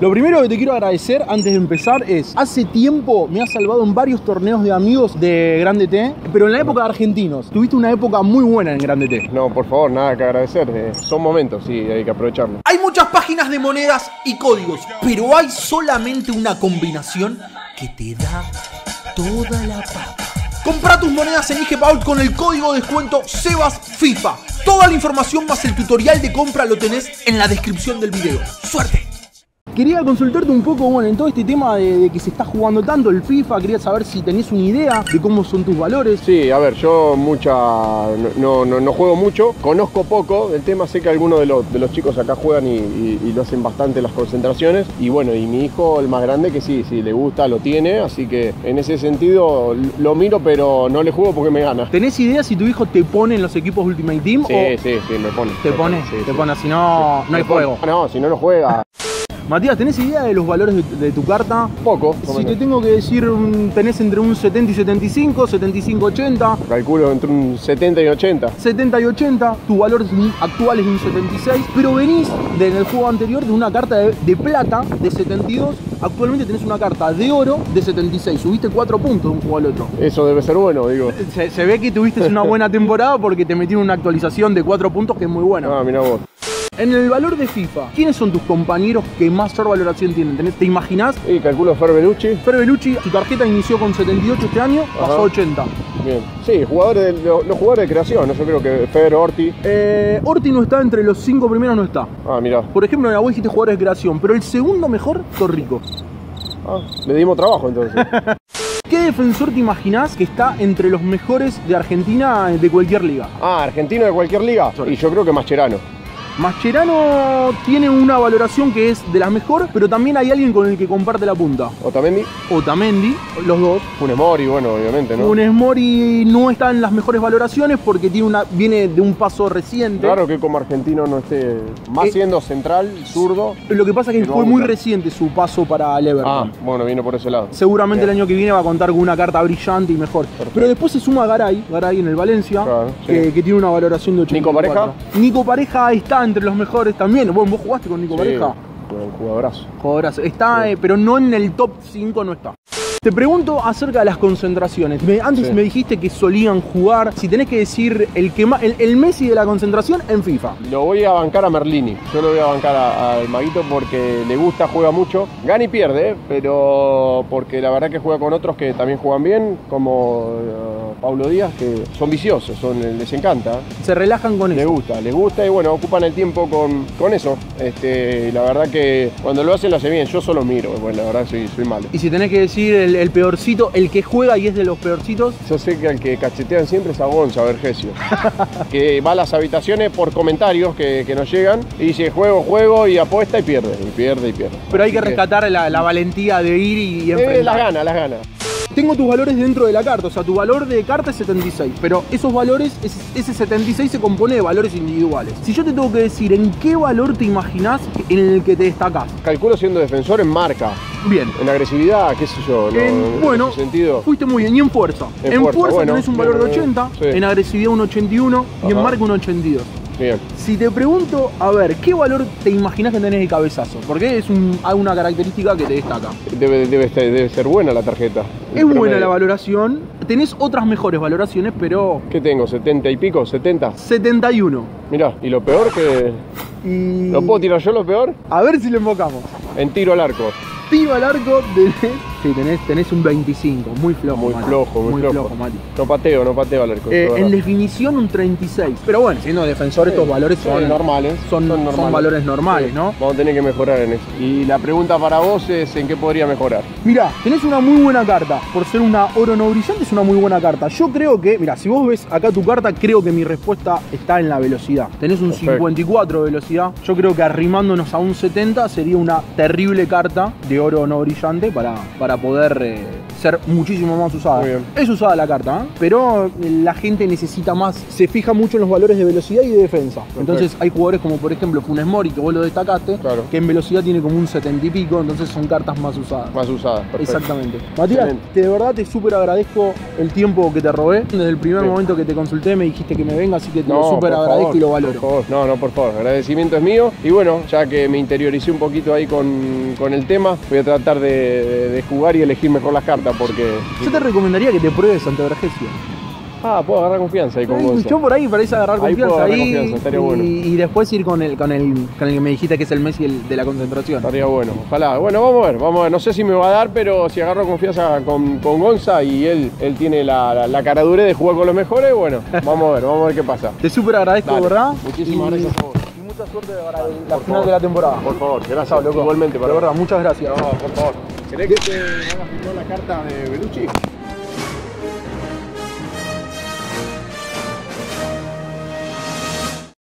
Lo primero que te quiero agradecer antes de empezar es, hace tiempo me has salvado en varios torneos de amigos de Grande T, pero en la época de argentinos. Tuviste una época muy buena en Grande T. No, por favor, nada que agradecer. Son momentos, sí, hay que aprovecharlos. Hay muchas páginas de monedas y códigos, pero hay solamente una combinación que te da toda la papa. Compra tus monedas en IGVault con el código de descuento SEBASFIFA. Toda la información más el tutorial de compra lo tenés en la descripción del video. ¡Suerte! Quería consultarte un poco, bueno, en todo este tema de que se está jugando tanto el FIFA, quería saber si tenés una idea de cómo son tus valores. Sí, a ver, yo no juego mucho, conozco poco el tema, sé que algunos de los chicos acá juegan y lo hacen bastante las concentraciones. Y bueno, y mi hijo, el más grande, que sí, le gusta, lo tiene, así que en ese sentido lo miro, pero no le juego porque me gana. ¿Tenés idea si tu hijo te pone en los equipos Ultimate Team? Sí, o... sí, me pone. ¿Te pone? Sí, te pone, si no, sí, no hay juego. No, si no, no juega. Matías, ¿tenés idea de los valores de tu carta? Poco. Si te tengo que decir, tenés entre un 70 y 75, 75, 80. Calculo entre un 70 y 80. 70 y 80, tu valor actual es un 76, pero venís en el juego anterior de una carta de plata de 72, actualmente tenés una carta de oro de 76, subiste 4 puntos de un juego al otro. Eso debe ser bueno, digo. Se ve que tuviste una buena temporada porque te metieron una actualización de 4 puntos que es muy buena. Ah, mirá vos. En el valor de FIFA, ¿quiénes son tus compañeros que mayor valoración tienen? ¿Te imaginás? Sí, calculo Fer Bellucci. Fer Bellucci, su tarjeta inició con 78 este año, pasó a 80. Bien. Sí, jugadores los jugadores de creación, ¿no? Yo creo que Fer, Orti. Orti no está, entre los 5 primeros no está. Ah, mirá. Por ejemplo, en la web dijiste jugadores de creación, pero el segundo mejor, Torrico. Ah, le dimos trabajo entonces. ¿Qué defensor te imaginás que está entre los mejores de Argentina de cualquier liga? Ah, argentino de cualquier liga. Sorry. Y yo creo que Mascherano. Mascherano tiene una valoración que es de las mejores, pero también hay alguien con el que comparte la punta. Otamendi. Otamendi, los dos. Funes Mori, bueno, obviamente, ¿no? Funes Mori no está en las mejores valoraciones porque tiene viene de un paso reciente. Claro que como argentino no esté, más siendo central, zurdo. Lo que pasa es que fue muy reciente su paso para Leverton. Ah, bueno, vino por ese lado. Seguramente bien. El año que viene va a contar con una carta brillante y mejor. Perfecto. Pero después se suma Garay en el Valencia, claro, que tiene una valoración de 84. ¿Nico Pareja? Nico Pareja está entre los mejores también. ¿Vos jugaste con Nico Pareja? Jugadorazo. Jugadorazo. Está, pero no en el top 5 no está. Te pregunto acerca de las concentraciones. Antes me dijiste que solían jugar. Si tenés que decir el Messi de la concentración en FIFA. Lo voy a bancar a Merlini. Yo lo voy a bancar al Maguito porque le gusta, juega mucho. Gana y pierde, pero porque la verdad que juega con otros que también juegan bien, como... Pablo Díaz, que son viciosos, les encanta. Se relajan con eso. Les gusta y bueno, ocupan el tiempo con eso. La verdad que cuando lo hacen bien. Yo solo miro, bueno, la verdad soy malo. Y si tenés que decir el peorcito, el que juega y es de los peorcitos. Yo sé que al que cachetean siempre es a Gonza Vergesio, que va a las habitaciones por comentarios que nos llegan y dice juego y apuesta y pierde. Pero hay que rescatar la valentía de ir y enfrentar. Las ganas. Tengo tus valores dentro de la carta, o sea, tu valor de carta es 76, pero esos valores, ese 76 se compone de valores individuales. Si yo te tengo que decir, ¿en qué valor te imaginás en el que te destacás? Calculo siendo defensor en marca. Bien. En agresividad, qué sé yo, en ese sentido. Fuiste muy bien, y en fuerza. En fuerza bueno, tenés un valor de 80, sí. En agresividad un 81 y en marca un 82. Bien. Si te pregunto, a ver, ¿qué valor te imaginas que tenés de cabezazo? Porque es una característica que te destaca. Debe ser buena la tarjeta. Es buena la valoración. Tenés otras mejores valoraciones, pero... ¿Qué tengo? ¿70 y pico? ¿70? 71. Mirá, ¿y lo peor que...? ¿Lo puedo tirar yo lo peor? A ver si lo enfocamos. En tiro al arco. Tiro al arco tenés... Sí, tenés un 25, muy flojo. Muy flojo, Mati. No pateo al arco. En definición un 36. Pero bueno, siendo defensor estos valores son normales. Son valores normales, sí, ¿no? Vamos a tener que mejorar en eso. Y la pregunta para vos es ¿en qué podría mejorar? Mirá, tenés una muy buena carta. Por ser una oro no brillante es una muy buena carta. Yo creo que, mirá, si vos ves acá tu carta, creo que mi respuesta está en la velocidad. Tenés un 54 de velocidad. Yo creo que arrimándonos a un 70 sería una terrible carta de oro no brillante para poder ser muchísimo más usada. Es usada la carta, ¿eh? Pero la gente necesita más, se fija mucho en los valores de velocidad y de defensa. Perfecto. Entonces hay jugadores como por ejemplo Funes Mori, que vos lo destacaste, claro, que en velocidad tiene como un 70 y pico, entonces son cartas más usadas. Más usadas, perfecto. Exactamente. Matías, de verdad te súper agradezco el tiempo que te robé. Desde el primer momento que te consulté me dijiste que me venga, así que te lo súper agradezco y lo valoro. Por favor, agradecimiento es mío. Y bueno, ya que me interioricé un poquito ahí con el tema, voy a tratar de jugar y elegir mejor las cartas porque... Yo te recomendaría que te pruebes ante Vergesio. Ah, puedo agarrar confianza ahí con vos. Yo por ahí parece agarrar confianza ahí, estaría bueno. Y después ir con el que me dijiste que es el Messi de la concentración. Estaría bueno, ojalá. Bueno, vamos a ver, No sé si me va a dar, pero si agarro confianza con Gonza y él tiene la caradura de jugar con los mejores, bueno, vamos a ver qué pasa. Te súper agradezco, ¿verdad? Muchísimas gracias a vos. Y mucha suerte para la final de la temporada. Por favor, gracias, loco. Igualmente, para verdad, muchas gracias. No, por favor. ¿Querés que te hagas firmar la carta de Bellucci?